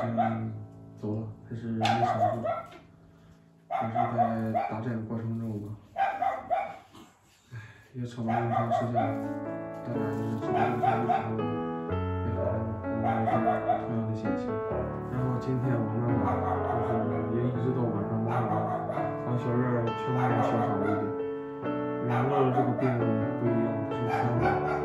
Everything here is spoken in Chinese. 像走了，还是没啥事，还是在打战过程中吧。唉，也吵了很长时间，大家就是只能在一场也好，我也是同样的心情。然后今天我妈妈就是也一直到晚上，从小院去外面小跑一点，然后这个病不一样，是瘫痪。